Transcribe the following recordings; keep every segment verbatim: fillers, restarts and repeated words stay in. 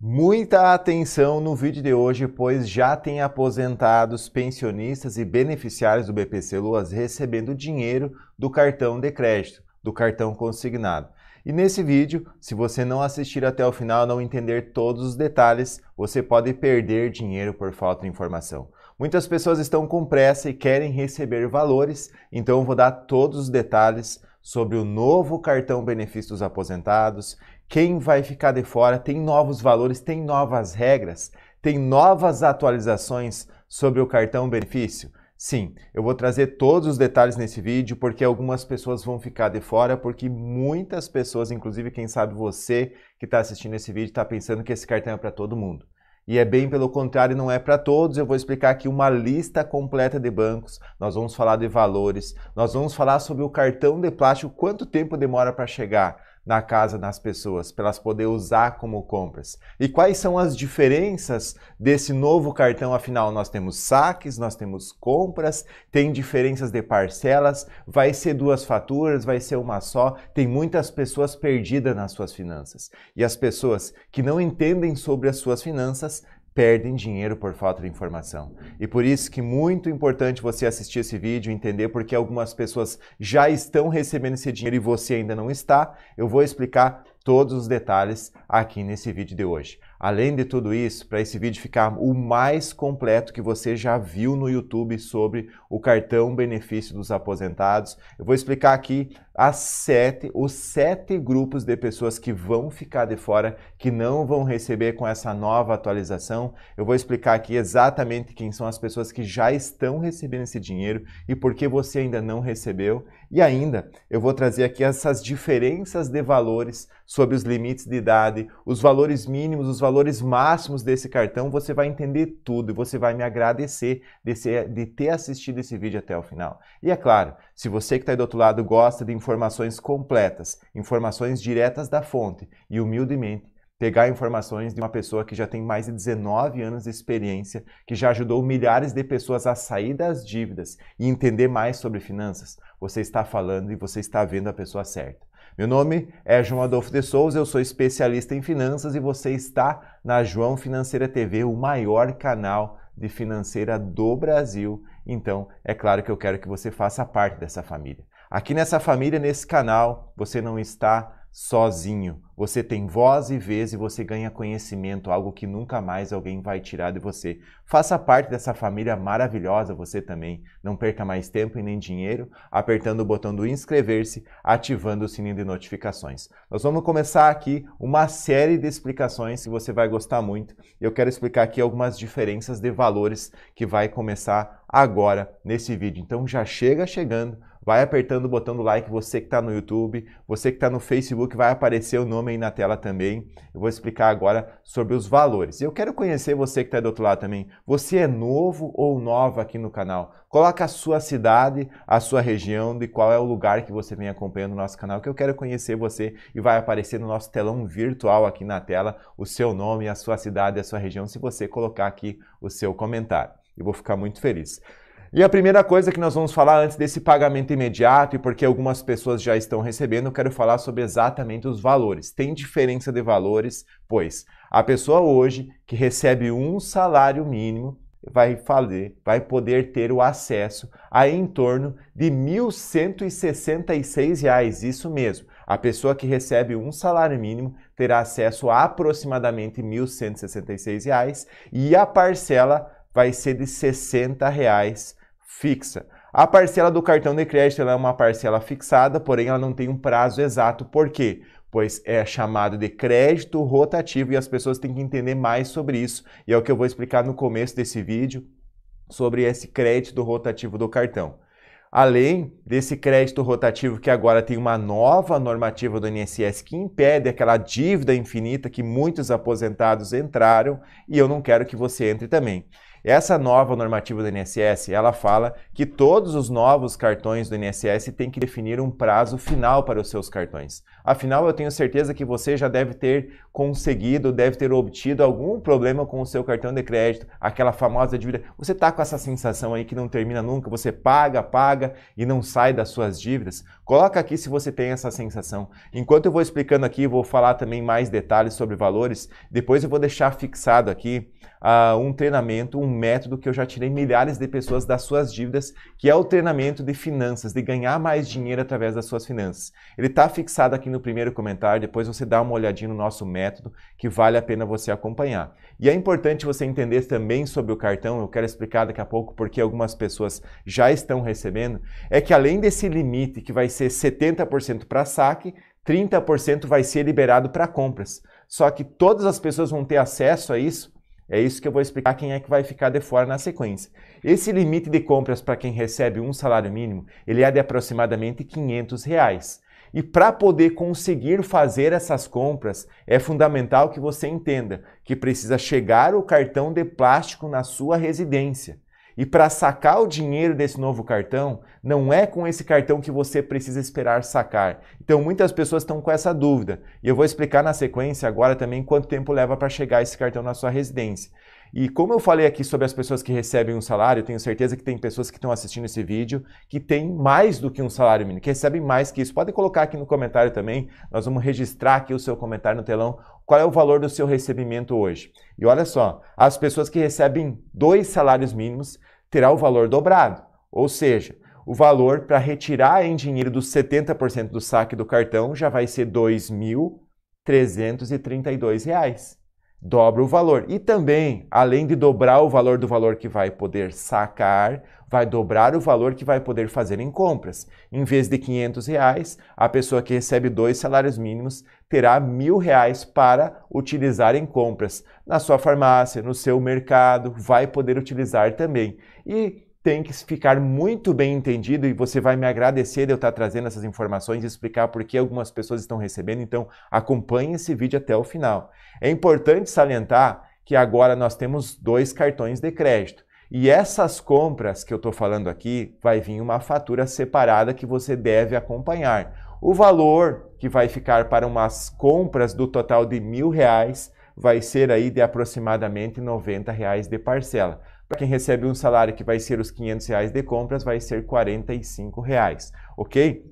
Muita atenção no vídeo de hoje, pois já tem aposentados, pensionistas e beneficiários do B P C L O A S recebendo dinheiro do cartão de crédito, do cartão consignado. E nesse vídeo, se você não assistir até o final, não entender todos os detalhes, você pode perder dinheiro por falta de informação. Muitas pessoas estão com pressa e querem receber valores, então eu vou dar todos os detalhes sobre o novo cartão benefício dos aposentados, quem vai ficar de fora, tem novos valores, tem novas regras, tem novas atualizações sobre o cartão benefício? Sim, eu vou trazer todos os detalhes nesse vídeo, porque algumas pessoas vão ficar de fora, porque muitas pessoas, inclusive quem sabe você que está assistindo esse vídeo, está pensando que esse cartão é para todo mundo. E é bem pelo contrário, não é para todos. Eu vou explicar aqui uma lista completa de bancos, nós vamos falar de valores, nós vamos falar sobre o cartão de plástico, quanto tempo demora para chegar na casa das pessoas, para elas poderem usar como compras. E quais são as diferenças desse novo cartão, afinal nós temos saques, nós temos compras, tem diferenças de parcelas, vai ser duas faturas, vai ser uma só, tem muitas pessoas perdidas nas suas finanças. E as pessoas que não entendem sobre as suas finanças, perdem dinheiro por falta de informação. E por isso que é muito importante você assistir esse vídeo e entender porque algumas pessoas já estão recebendo esse dinheiro e você ainda não está. Eu vou explicar todos os detalhes aqui nesse vídeo de hoje. Além de tudo isso, para esse vídeo ficar o mais completo que você já viu no YouTube sobre o cartão benefício dos aposentados, eu vou explicar aqui as sete, os sete grupos de pessoas que vão ficar de fora, que não vão receber com essa nova atualização. Eu vou explicar aqui exatamente quem são as pessoas que já estão recebendo esse dinheiro e por que você ainda não recebeu. E ainda, eu vou trazer aqui essas diferenças de valores sobre os limites de idade, os valores mínimos, os valores máximos desse cartão. Você vai entender tudo e você vai me agradecer de, ser, de ter assistido esse vídeo até o final. E é claro, se você que está aí do outro lado gosta de informações completas, informações diretas da fonte e humildemente, pegar informações de uma pessoa que já tem mais de dezenove anos de experiência, que já ajudou milhares de pessoas a sair das dívidas e entender mais sobre finanças, você está falando e você está vendo a pessoa certa. Meu nome é João Adolfo de Souza, eu sou especialista em finanças e você está na João Financeira T V, o maior canal de financeira do Brasil. Então, é claro que eu quero que você faça parte dessa família. Aqui nessa família, nesse canal, você não está sozinho. Você tem voz e vez e você ganha conhecimento, algo que nunca mais alguém vai tirar de você. Faça parte dessa família maravilhosa você também. Não perca mais tempo e nem dinheiro apertando o botão do inscrever-se, ativando o sininho de notificações. Nós vamos começar aqui uma série de explicações que você vai gostar muito. Eu quero explicar aqui algumas diferenças de valores que vai começar agora nesse vídeo. Então já chega chegando, vai apertando o botão do like, você que está no YouTube, você que está no Facebook, vai aparecer o nome aí na tela também. Eu vou explicar agora sobre os valores. E eu quero conhecer você que está do outro lado também. Você é novo ou nova aqui no canal? Coloca a sua cidade, a sua região, de qual é o lugar que você vem acompanhando o nosso canal, que eu quero conhecer você e vai aparecer no nosso telão virtual aqui na tela o seu nome, a sua cidade, a sua região, se você colocar aqui o seu comentário. Eu vou ficar muito feliz. E a primeira coisa que nós vamos falar antes desse pagamento imediato e porque algumas pessoas já estão recebendo, eu quero falar sobre exatamente os valores. Tem diferença de valores, pois a pessoa hoje que recebe um salário mínimo vai, fazer, vai poder ter o acesso a em torno de mil cento e sessenta e seis reais, isso mesmo. A pessoa que recebe um salário mínimo terá acesso a aproximadamente mil cento e sessenta e seis reais e a parcela vai ser de sessenta reais fixa. A parcela do cartão de crédito ela é uma parcela fixada, porém ela não tem um prazo exato. Por quê? Pois é chamado de crédito rotativo e as pessoas têm que entender mais sobre isso. E é o que eu vou explicar no começo desse vídeo sobre esse crédito rotativo do cartão. Além desse crédito rotativo que agora tem uma nova normativa do I N S S que impede aquela dívida infinita que muitos aposentados entraram e eu não quero que você entre também. Essa nova normativa do I N S S, ela fala que todos os novos cartões do I N S S têm que definir um prazo final para os seus cartões. Afinal, eu tenho certeza que você já deve ter conseguido, deve ter obtido algum problema com o seu cartão de crédito, aquela famosa dívida. Você está com essa sensação aí que não termina nunca, você paga, paga e não sai das suas dívidas? Coloca aqui se você tem essa sensação. Enquanto eu vou explicando aqui, vou falar também mais detalhes sobre valores. Depois eu vou deixar fixado aqui uh, um treinamento, um método que eu já tirei milhares de pessoas das suas dívidas, que é o treinamento de finanças, de ganhar mais dinheiro através das suas finanças. Ele está fixado aqui no primeiro comentário, depois você dá uma olhadinha no nosso método, que vale a pena você acompanhar. E é importante você entender também sobre o cartão, eu quero explicar daqui a pouco porque algumas pessoas já estão recebendo, é que além desse limite que vai ser setenta por cento para saque, trinta por cento vai ser liberado para compras. Só que todas as pessoas vão ter acesso a isso, é isso que eu vou explicar quem é que vai ficar de fora na sequência. Esse limite de compras para quem recebe um salário mínimo, ele é de aproximadamente quinhentos reais. E para poder conseguir fazer essas compras, é fundamental que você entenda que precisa chegar o cartão de plástico na sua residência. E para sacar o dinheiro desse novo cartão, não é com esse cartão que você precisa esperar sacar. Então muitas pessoas estão com essa dúvida. E eu vou explicar na sequência agora também quanto tempo leva para chegar esse cartão na sua residência. E como eu falei aqui sobre as pessoas que recebem um salário, eu tenho certeza que tem pessoas que estão assistindo esse vídeo que têm mais do que um salário mínimo, que recebem mais que isso. Pode colocar aqui no comentário também, nós vamos registrar aqui o seu comentário no telão, qual é o valor do seu recebimento hoje. E olha só, as pessoas que recebem dois salários mínimos terá o valor dobrado, ou seja, o valor para retirar em dinheiro dos setenta por cento do saque do cartão já vai ser dois mil trezentos e trinta e dois reais. Dobra o valor. E também, além de dobrar o valor do valor que vai poder sacar, vai dobrar o valor que vai poder fazer em compras. Em vez de quinhentos reais, a pessoa que recebe dois salários mínimos terá mil reais para utilizar em compras. Na sua farmácia, no seu mercado, vai poder utilizar também. E tem que ficar muito bem entendido e você vai me agradecer de eu estar trazendo essas informações e explicar por que algumas pessoas estão recebendo, então acompanhe esse vídeo até o final. É importante salientar que agora nós temos dois cartões de crédito e essas compras que eu estou falando aqui vai vir uma fatura separada que você deve acompanhar. O valor que vai ficar para umas compras do total de mil reais vai ser aí de aproximadamente noventa reais de parcela. Para quem recebe um salário que vai ser os quinhentos reais de compras, vai ser quarenta e cinco reais, ok?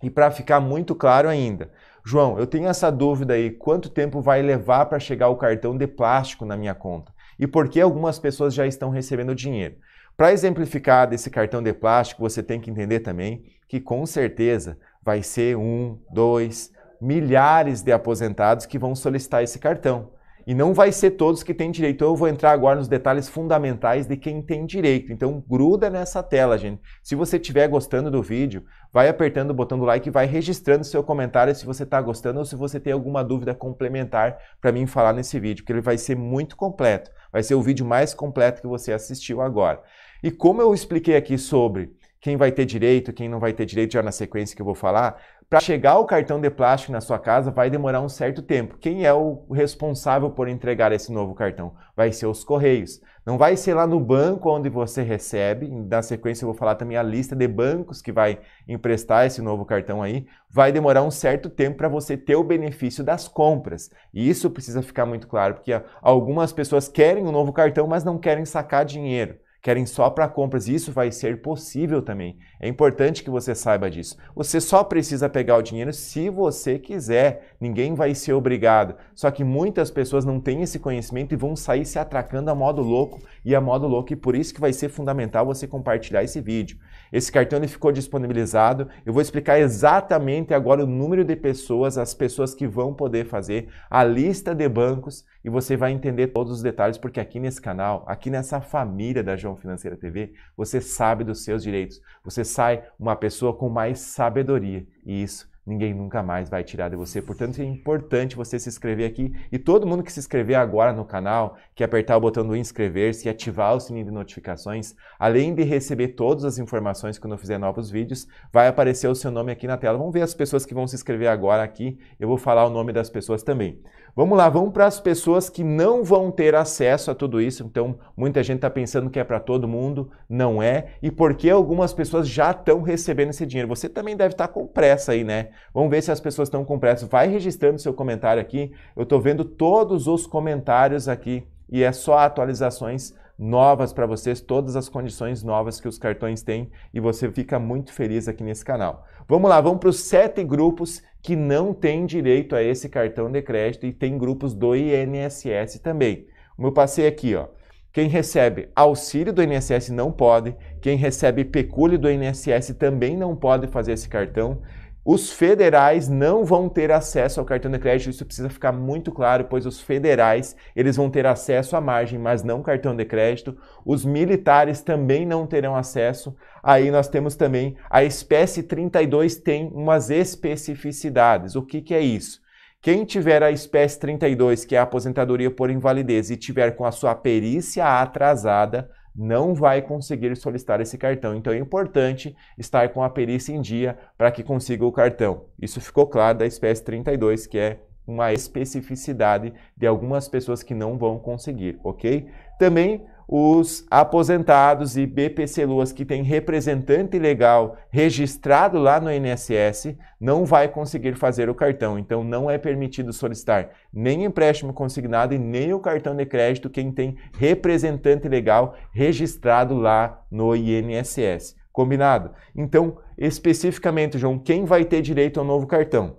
E para ficar muito claro ainda, João, eu tenho essa dúvida aí, quanto tempo vai levar para chegar o cartão de plástico na minha conta? E por que algumas pessoas já estão recebendo dinheiro? Para exemplificar desse cartão de plástico, você tem que entender também que com certeza vai ser um, dois, milhares de aposentados que vão solicitar esse cartão. E não vai ser todos que têm direito. Eu vou entrar agora nos detalhes fundamentais de quem tem direito. Então gruda nessa tela, gente. Se você estiver gostando do vídeo, vai apertando o botão do like e vai registrando seu comentário se você está gostando ou se você tem alguma dúvida complementar para mim falar nesse vídeo, porque ele vai ser muito completo. Vai ser o vídeo mais completo que você assistiu agora. E como eu expliquei aqui sobre quem vai ter direito, quem não vai ter direito já na sequência que eu vou falar, para chegar o cartão de plástico na sua casa vai demorar um certo tempo. Quem é o responsável por entregar esse novo cartão? Vai ser os Correios. Não vai ser lá no banco onde você recebe, na sequência eu vou falar também a lista de bancos que vai emprestar esse novo cartão aí. Vai demorar um certo tempo para você ter o benefício das compras. E isso precisa ficar muito claro, porque algumas pessoas querem um novo cartão, mas não querem sacar dinheiro. Querem só para compras, isso vai ser possível também. É importante que você saiba disso. Você só precisa pegar o dinheiro se você quiser, ninguém vai ser obrigado. Só que muitas pessoas não têm esse conhecimento e vão sair se atracando a modo louco e a modo louco, e por isso que vai ser fundamental você compartilhar esse vídeo. Esse cartão ele ficou disponibilizado, eu vou explicar exatamente agora o número de pessoas, as pessoas que vão poder fazer, a lista de bancos, e você vai entender todos os detalhes, porque aqui nesse canal, aqui nessa família da João Financeira T V, você sabe dos seus direitos, você sai uma pessoa com mais sabedoria, e isso ninguém nunca mais vai tirar de você. Portanto, é importante você se inscrever aqui, e todo mundo que se inscrever agora no canal, que apertar o botão do inscrever-se e ativar o sininho de notificações, além de receber todas as informações quando eu fizer novos vídeos, vai aparecer o seu nome aqui na tela. Vamos ver as pessoas que vão se inscrever agora aqui, eu vou falar o nome das pessoas também. Vamos lá, vamos para as pessoas que não vão ter acesso a tudo isso. Então, muita gente está pensando que é para todo mundo, não é, e porque algumas pessoas já estão recebendo esse dinheiro. Você também deve estar com pressa aí, né? Vamos ver se as pessoas estão com pressa. Vai registrando seu comentário aqui. Eu estou vendo todos os comentários aqui e é só atualizações novas para vocês, todas as condições novas que os cartões têm, e você fica muito feliz aqui nesse canal. Vamos lá, vamos para os sete grupos que não têm direito a esse cartão de crédito, e tem grupos do I N S S também. Como eu passei aqui, ó. Quem recebe auxílio do I N S S não pode, quem recebe pecúlio do I N S S também não pode fazer esse cartão. Os federais não vão ter acesso ao cartão de crédito, isso precisa ficar muito claro, pois os federais, eles vão ter acesso à margem, mas não cartão de crédito. Os militares também não terão acesso. Aí nós temos também a espécie trinta e dois, tem umas especificidades. O que que é isso? Quem tiver a espécie trinta e dois, que é a aposentadoria por invalidez, e tiver com a sua perícia atrasada, não vai conseguir solicitar esse cartão. Então é importante estar com a perícia em dia para que consiga o cartão. Isso ficou claro da espécie trinta e dois, que é uma especificidade de algumas pessoas que não vão conseguir, ok? Também os aposentados e B P C L O A S que tem representante legal registrado lá no I N S S não vai conseguir fazer o cartão. Então não é permitido solicitar nem empréstimo consignado e nem o cartão de crédito quem tem representante legal registrado lá no I N S S. Combinado? Então, especificamente, João, quem vai ter direito ao novo cartão?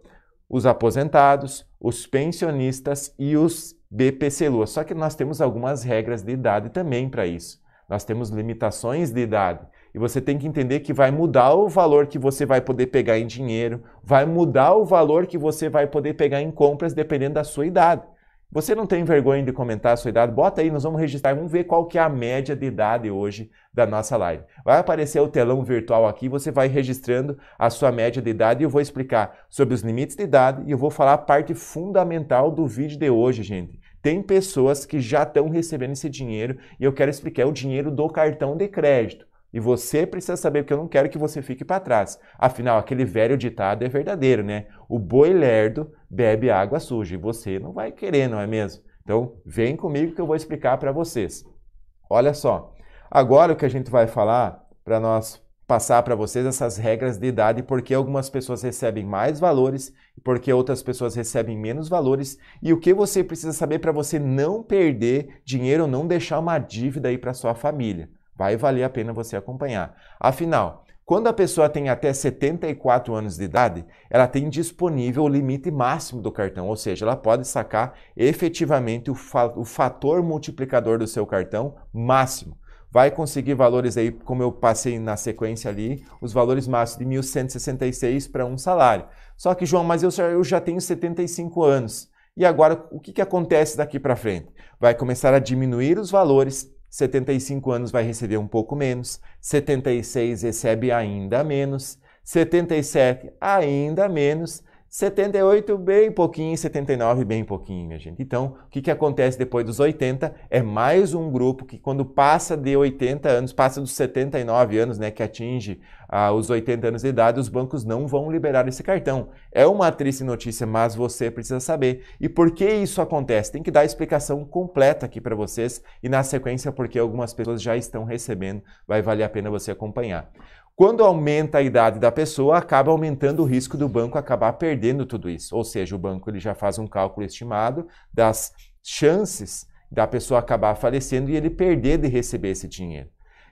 Os aposentados, os pensionistas e os B P C L O A S, só que nós temos algumas regras de idade também para isso. Nós temos limitações de idade e você tem que entender que vai mudar o valor que você vai poder pegar em dinheiro, vai mudar o valor que você vai poder pegar em compras dependendo da sua idade. Você não tem vergonha de comentar a sua idade? Bota aí, nós vamos registrar, vamos ver qual que é a média de idade hoje da nossa live. Vai aparecer o telão virtual aqui, você vai registrando a sua média de idade e eu vou explicar sobre os limites de idade e eu vou falar a parte fundamental do vídeo de hoje, gente. Tem pessoas que já estão recebendo esse dinheiro e eu quero explicar o dinheiro do cartão de crédito. E você precisa saber, porque eu não quero que você fique para trás. Afinal, aquele velho ditado é verdadeiro, né? O boi lerdo bebe água suja e você não vai querer, não é mesmo? Então, vem comigo que eu vou explicar para vocês. Olha só, agora o que a gente vai falar, para nós passar para vocês essas regras de idade, porque algumas pessoas recebem mais valores, porque outras pessoas recebem menos valores, e o que você precisa saber para você não perder dinheiro ou não deixar uma dívida aí para sua família. Vai valer a pena você acompanhar. Afinal, quando a pessoa tem até setenta e quatro anos de idade, ela tem disponível o limite máximo do cartão, ou seja, ela pode sacar efetivamente o, fa o fator multiplicador do seu cartão máximo. Vai conseguir valores aí, como eu passei na sequência ali, os valores máximos de mil cento e sessenta e seis reais para um salário. Só que, João, mas eu, eu já tenho setenta e cinco anos. E agora, o que, que acontece daqui para frente? Vai começar a diminuir os valores. setenta e cinco anos vai receber um pouco menos, setenta e seis recebe ainda menos, setenta e sete ainda menos, setenta e oito bem pouquinho, setenta e nove bem pouquinho, minha gente. Então, o que, que acontece depois dos oitenta? É mais um grupo que quando passa de oitenta anos, passa dos setenta e nove anos, né, que atinge ah, os oitenta anos de idade, os bancos não vão liberar esse cartão. É uma triste notícia, mas você precisa saber. E por que isso acontece? Tem que dar a explicação completa aqui para vocês e na sequência, porque algumas pessoas já estão recebendo, vai valer a pena você acompanhar. Quando aumenta a idade da pessoa, acaba aumentando o risco do banco acabar perdendo tudo isso. Ou seja, o banco ele já faz um cálculo estimado das chances da pessoa acabar falecendo e ele perder de receber esse dinheiro.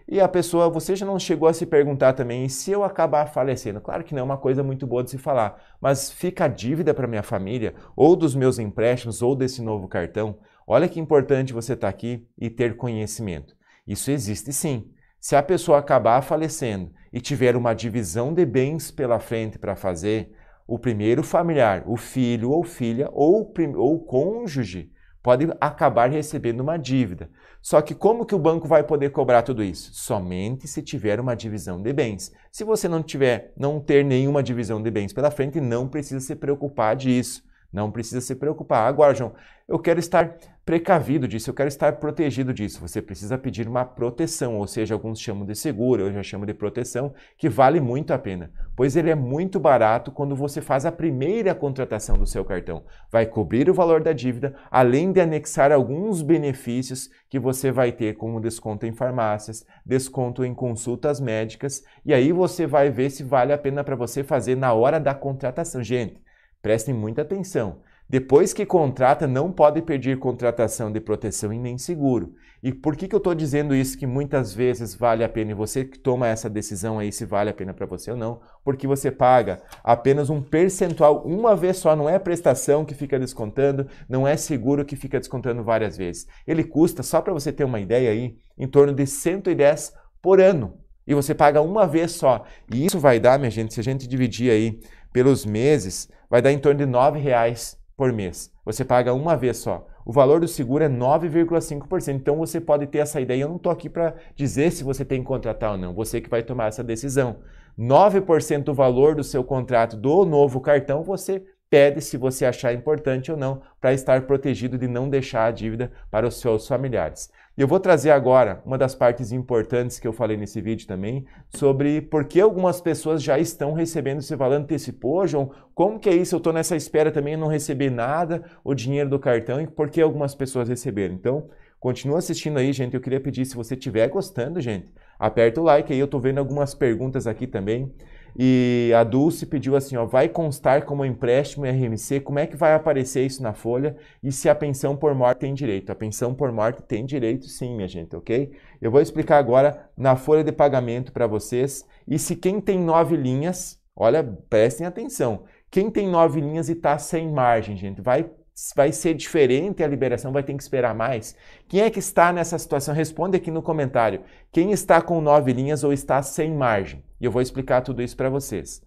E a pessoa, você já não chegou a se perguntar também, e se eu acabar falecendo? Claro que não é uma coisa muito boa de se falar, mas fica a dívida para minha família, ou dos meus empréstimos, ou desse novo cartão. Olha que importante você estar aqui e ter conhecimento. Isso existe sim. Se a pessoa acabar falecendo e tiver uma divisão de bens pela frente para fazer, o primeiro familiar, o filho ou filha ou o cônjuge pode acabar recebendo uma dívida. Só que como que o banco vai poder cobrar tudo isso? Somente se tiver uma divisão de bens. Se você não tiver, não ter nenhuma divisão de bens pela frente, não precisa se preocupar disso. Não precisa se preocupar. Agora, João, eu quero estar precavido disso, eu quero estar protegido disso. Você precisa pedir uma proteção, ou seja, alguns chamam de seguro, eu já chamo de proteção, que vale muito a pena, pois ele é muito barato quando você faz a primeira contratação do seu cartão. Vai cobrir o valor da dívida, além de anexar alguns benefícios que você vai ter, como desconto em farmácias, desconto em consultas médicas, e aí você vai ver se vale a pena para você fazer na hora da contratação. Gente, prestem muita atenção. Depois que contrata, não pode pedir contratação de proteção e nem seguro. E por que que eu estou dizendo isso, que muitas vezes vale a pena, e você que toma essa decisão aí se vale a pena para você ou não? Porque você paga apenas um percentual uma vez só, não é a prestação que fica descontando, não é seguro que fica descontando várias vezes. Ele custa, só para você ter uma ideia aí, em torno de cento e dez reais por ano. E você paga uma vez só. E isso vai dar, minha gente, se a gente dividir aí pelos meses, vai dar em torno de nove reais por mês. Você paga uma vez só. O valor do seguro é nove vírgula cinco por cento. Então você pode ter essa ideia. Eu não estou aqui para dizer se você tem que contratar ou não. Você que vai tomar essa decisão. nove por cento do valor do seu contrato do novo cartão, você pede se você achar importante ou não, para estar protegido de não deixar a dívida para os seus familiares. E eu vou trazer agora uma das partes importantes que eu falei nesse vídeo também, sobre por que algumas pessoas já estão recebendo esse valor antecipado. Pô, João, como que é isso? Eu estou nessa espera também, eu não recebi nada, o dinheiro do cartão, e por que algumas pessoas receberam? Então, continua assistindo aí, gente. Eu queria pedir, se você estiver gostando, gente, aperta o like aí. Eu estou vendo algumas perguntas aqui também. E a Dulce pediu assim, ó, vai constar como empréstimo R M C? Como é que vai aparecer isso na folha? E se a pensão por morte tem direito? A pensão por morte tem direito sim, minha gente, ok? Eu vou explicar agora na folha de pagamento para vocês. E se quem tem nove linhas, olha, prestem atenção. Quem tem nove linhas e está sem margem, gente, vai, vai ser diferente a liberação, vai ter que esperar mais? Quem é que está nessa situação? Responde aqui no comentário. Quem está com nove linhas ou está sem margem? E eu vou explicar tudo isso para vocês.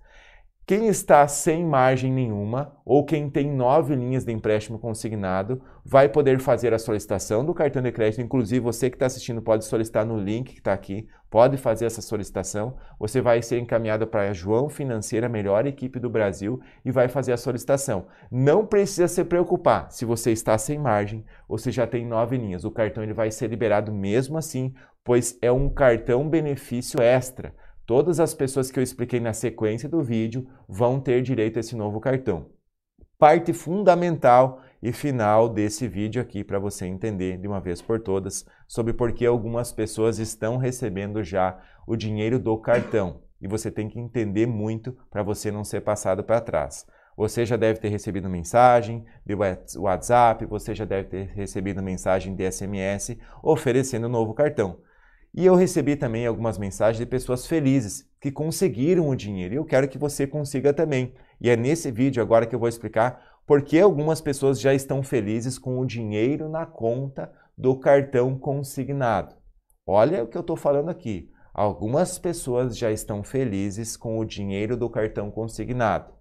Quem está sem margem nenhuma ou quem tem nove linhas de empréstimo consignado vai poder fazer a solicitação do cartão de crédito. Inclusive, você que está assistindo pode solicitar no link que está aqui, pode fazer essa solicitação. Você vai ser encaminhado para a João Financeira, a melhor equipe do Brasil, e vai fazer a solicitação. Não precisa se preocupar se você está sem margem ou se já tem nove linhas. O cartão ele vai ser liberado mesmo assim, pois é um cartão benefício extra. Todas as pessoas que eu expliquei na sequência do vídeo vão ter direito a esse novo cartão. Parte fundamental e final desse vídeo aqui para você entender de uma vez por todas sobre por que algumas pessoas estão recebendo já o dinheiro do cartão. E você tem que entender muito para você não ser passado para trás. Você já deve ter recebido mensagem de WhatsApp, você já deve ter recebido mensagem de S M S oferecendo um novo cartão. E eu recebi também algumas mensagens de pessoas felizes que conseguiram o dinheiro, e eu quero que você consiga também. E é nesse vídeo agora que eu vou explicar por que algumas pessoas já estão felizes com o dinheiro na conta do cartão consignado. Olha o que eu estou falando aqui. Algumas pessoas já estão felizes com o dinheiro do cartão consignado.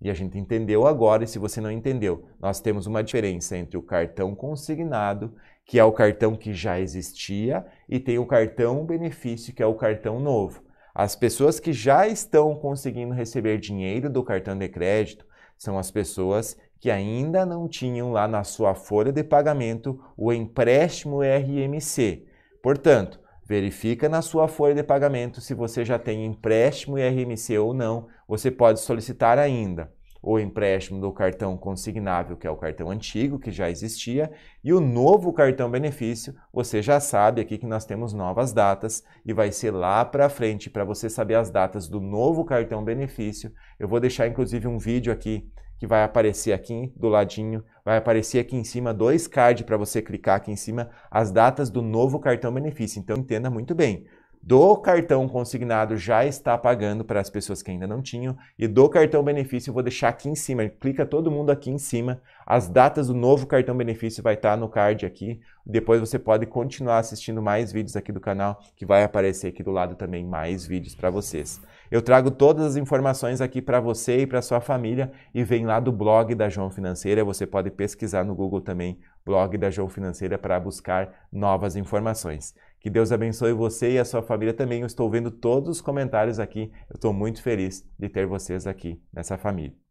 E a gente entendeu agora, e se você não entendeu, nós temos uma diferença entre o cartão consignado, que é o cartão que já existia, e tem o cartão benefício, que é o cartão novo. As pessoas que já estão conseguindo receber dinheiro do cartão de crédito são as pessoas que ainda não tinham lá na sua folha de pagamento o empréstimo R M C. Portanto, verifica na sua folha de pagamento se você já tem empréstimo R M C ou não. Você pode solicitar ainda o empréstimo do cartão consignável, que é o cartão antigo, que já existia, e o novo cartão benefício. Você já sabe aqui que nós temos novas datas e vai ser lá para frente. Para você saber as datas do novo cartão benefício, eu vou deixar inclusive um vídeo aqui que vai aparecer aqui do ladinho, vai aparecer aqui em cima dois cards para você clicar aqui em cima, as datas do novo cartão benefício. Então entenda muito bem, do cartão consignado já está pagando para as pessoas que ainda não tinham, e do cartão benefício eu vou deixar aqui em cima, clica todo mundo aqui em cima, as datas do novo cartão benefício vai estar no card aqui, depois você pode continuar assistindo mais vídeos aqui do canal, que vai aparecer aqui do lado também mais vídeos para vocês. Eu trago todas as informações aqui para você e para sua família, e vem lá do blog da João Financeira, você pode pesquisar no Google também, blog da João Financeira, para buscar novas informações. Que Deus abençoe você e a sua família também. Eu estou vendo todos os comentários aqui. Eu estou muito feliz de ter vocês aqui nessa família.